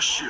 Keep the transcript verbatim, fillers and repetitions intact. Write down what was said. Shit.